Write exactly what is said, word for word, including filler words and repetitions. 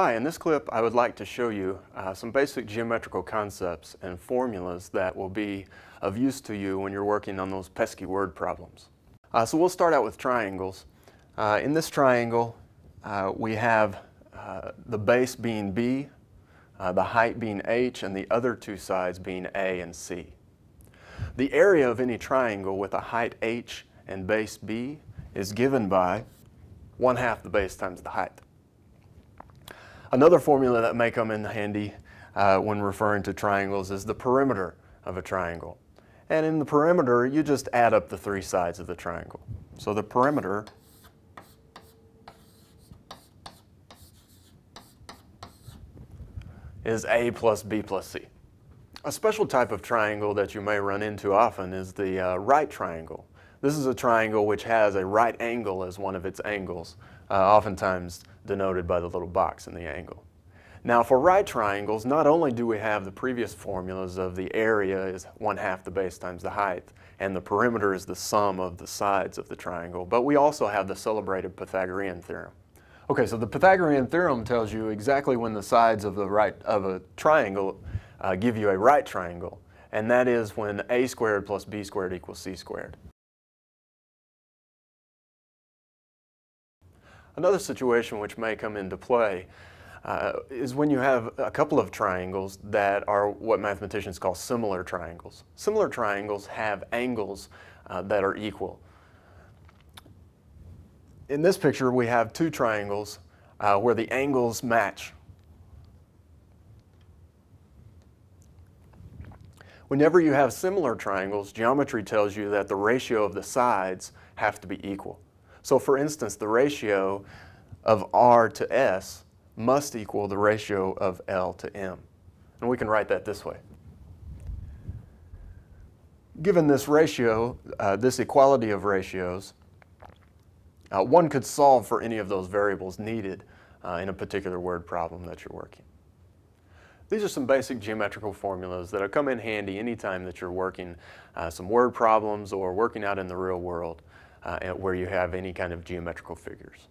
Hi, in this clip I would like to show you uh, some basic geometrical concepts and formulas that will be of use to you when you're working on those pesky word problems. Uh, so we'll start out with triangles. Uh, in this triangle uh, we have uh, the base being B, uh, the height being H, and the other two sides being A and C. The area of any triangle with a height H and base B is given by one half the base times the height. Another formula that may come in handy uh, when referring to triangles is the perimeter of a triangle. And in the perimeter, you just add up the three sides of the triangle. So the perimeter is A plus B plus C. A special type of triangle that you may run into often is the uh, right triangle. This is a triangle which has a right angle as one of its angles, uh, oftentimes denoted by the little box in the angle. Now for right triangles, not only do we have the previous formulas of the area is one half the base times the height, and the perimeter is the sum of the sides of the triangle, but we also have the celebrated Pythagorean theorem. Okay, so the Pythagorean theorem tells you exactly when the sides of, the right, of a triangle uh, give you a right triangle, and that is when a squared plus b squared equals c squared. Another situation which may come into play uh, is when you have a couple of triangles that are what mathematicians call similar triangles. Similar triangles have angles uh, that are equal. In this picture, we have two triangles uh, where the angles match. Whenever you have similar triangles, geometry tells you that the ratio of the sides have to be equal. So for instance, the ratio of R to S must equal the ratio of L to M. And we can write that this way. Given this ratio, uh, this equality of ratios, uh, one could solve for any of those variables needed uh, in a particular word problem that you're working. These are some basic geometrical formulas that will come in handy anytime that you're working uh, some word problems or working out in the real world. Uh, where you have any kind of geometrical figures.